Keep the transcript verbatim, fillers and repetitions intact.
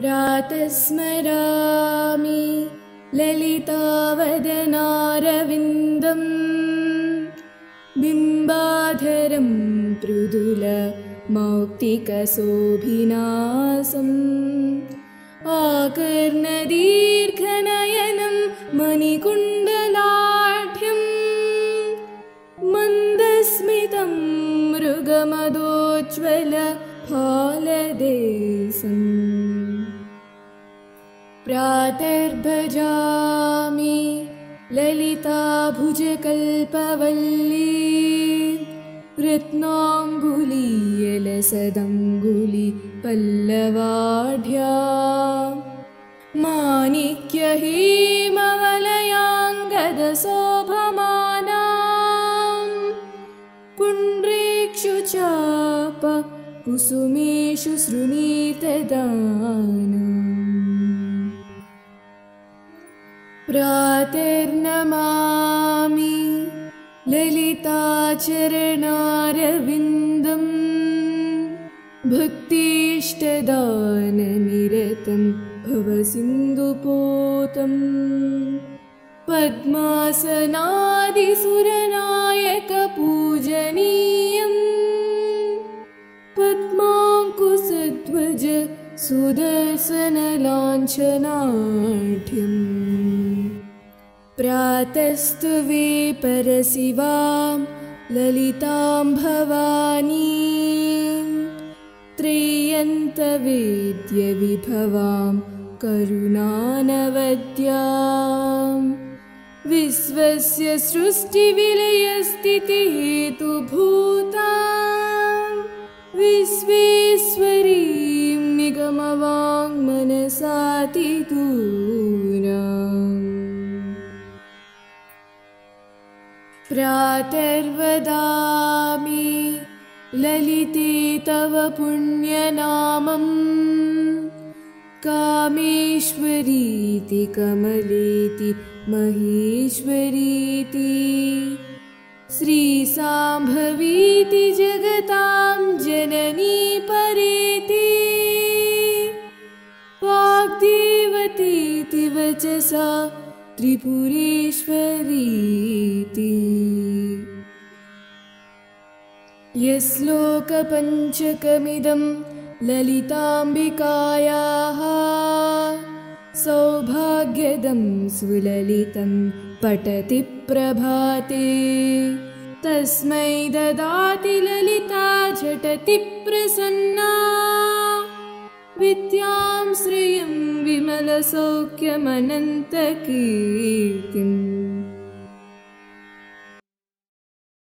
प्रातः स्मरामि ललितावदनारविन्दम् बिम्बाधरं मौक्तिकशोभिनासम् आकर्णदीर्घनयनं मणिकुण्डलाढ्यं मन्दस्मितं मृगमदोज्ज्वलफालदेशम् प्रातर्भजामि ललिताभुजकल्पवल्ली रत्नाङ्गुलीयलसदङ्गुलिपल्लवाढ्या माणिक्यहेमवलयाङ्गदशोभमाना पुण्ड्रीक्षु चाप कुसुमेषु शृणीतदानम् प्रातर्नमामि ललिताचरणारविन्दम् भक्तिष्ठदाननिरतं भवसिन्धुपोतम् पद्मासनादिसुरनायकपूजनीयम् पद्माङ्कुशध्वज सुदर्शनलाञ्छनाढ्यम् प्रातस्तु वे परशिवां ललितां भवानीं त्रयन्तवेद्यविभवां करुणानवद्यां विश्वस्य सृष्टिविलयस्थितिहेतुभूतां विश्वेश्वरीं निगमवां मनसातिदूराम् प्रातर्वदामि ललिते तव पुण्यनामम् कामेश्वरीति कमलेति महेश्वरीति श्रीसाम्भवीति जगतां जननी परेति वाग्देवतीति वचसा त्रिपुरेश्वरीति यश्लोकपञ्चकमिदं ललिताम्बिकायाः सौभाग्यदं सुललितं पठति प्रभाते तस्मै ददाति ललिता झटति प्रसन्ना विद्यां श्रियं विमलसौख्यमनन्तकीर्तिम्।